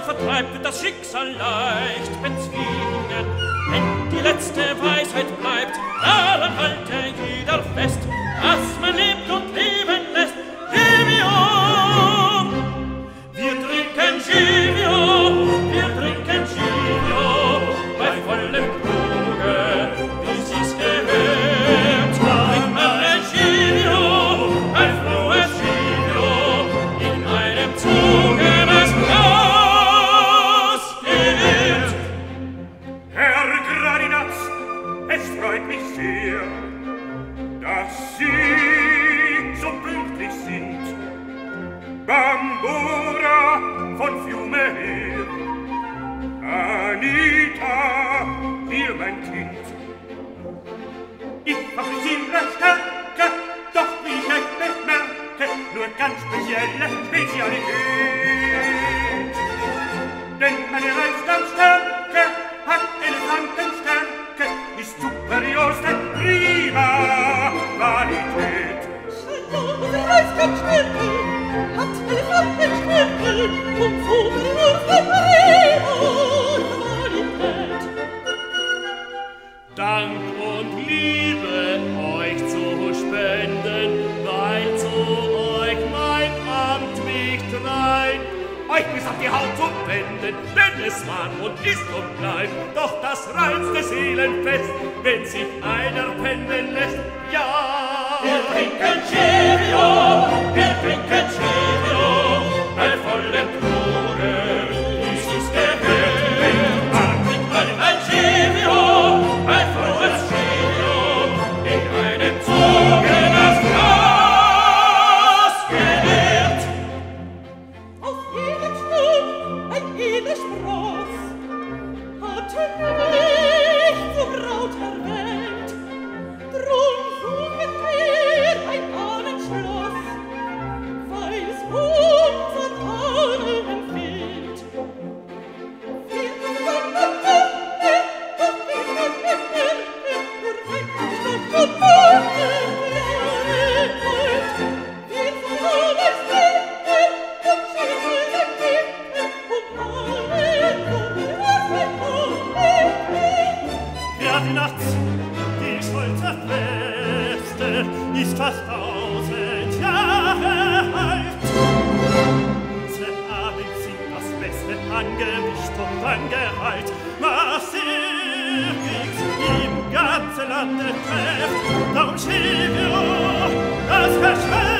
sie vertreibt, wird das Schicksal leicht bezwingen. Wenn die letzte Weisheit bleibt, daran halte jeder fest, dass man lebt und leben lässt. Givium! Wir trinken Givium, wir trinken Givium, bei vollem Kruge, wie sie's gehört. Trinkt man ein Givium, ein frohes Givium, in einem Zuge, das ausgeht. Herr Gradinaz, es freut mich sehr, dass Sie so pünktlich sind. Bambora von Fiume her, Anita, hier mein Kind. Ich fabriziere Stärke, doch wie ich bemerke, nur ganz spezielle Spezialität. Denn meine Reichstagsstärke hat Elefantenstärke, ist superiorste prima Qualität. Meine Reichstagsstärke hat Elefantenstärke und superiorste prima Qualität. Dank und Liebe euch zu spenden, weil zu euch mein Amt mich treibt. Euch bis auf die Haut zu wenden, denn es war und ist und bleibt doch das reinste Seelenfest, wenn sich einer pennen lässt, ja. Wir trinken Cheerio, wir trinken Cheerio, bei vollem Kruge, wie sie's gehört. Da trinkt man ein Cheerio, ein frohes Cheerio, in einem Zuge, das Glas gehört. Darum schieben wir das Verschwörung.